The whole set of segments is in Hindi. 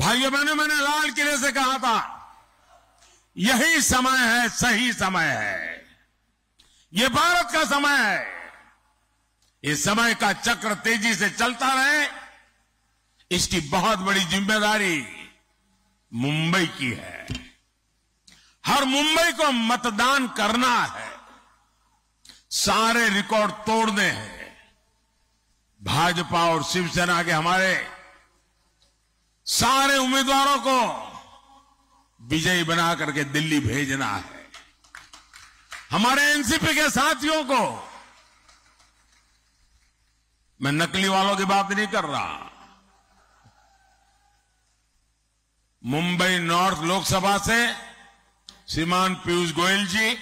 भाइयों बहनों, मैंने लाल किले से कहा था यही समय है, सही समय है, ये भारत का समय है। इस समय का चक्र तेजी से चलता रहे, इसकी बहुत बड़ी जिम्मेदारी मुंबई की है। हर मुंबई को मतदान करना है, सारे रिकॉर्ड तोड़ने हैं। भाजपा और शिवसेना के हमारे सारे उम्मीदवारों को विजयी बना करके दिल्ली भेजना है। हमारे एनसीपी के साथियों को, मैं नकली वालों की बात नहीं कर रहा, मुंबई नॉर्थ लोकसभा से श्रीमान पीयूष गोयल जी,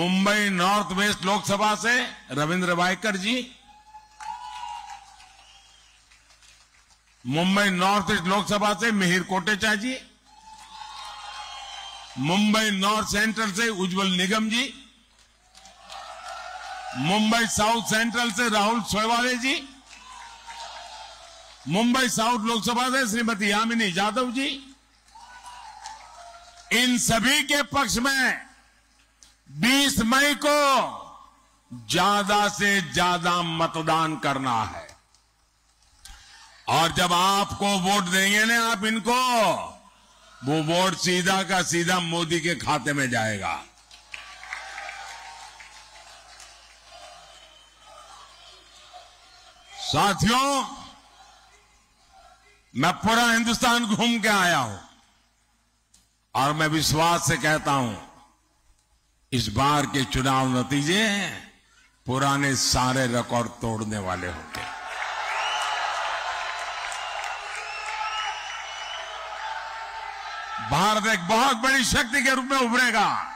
मुंबई नॉर्थ वेस्ट लोकसभा से रविन्द्र भाईकर जी, मुंबई नॉर्थ ईस्ट लोकसभा से मिहिर कोटेचा जी, मुंबई नॉर्थ सेंट्रल से उज्जवल निगम जी, मुंबई साउथ सेंट्रल से राहुल शेवाळे जी, मुंबई साउथ लोकसभा से श्रीमती यामिनी जाधव जी। इन सभी के पक्ष में 20 मई को ज्यादा से ज्यादा मतदान करना है। और जब आपको वोट देंगे ना, आप इनको, वो वोट सीधा का सीधा मोदी के खाते में जाएगा। साथियों, मैं पूरा हिंदुस्तान घूम के आया हूं और मैं विश्वास से कहता हूं इस बार के चुनाव नतीजे पुराने सारे रिकॉर्ड तोड़ने वाले होंगे। भारत एक बहुत बड़ी शक्ति के रूप में उभरेगा।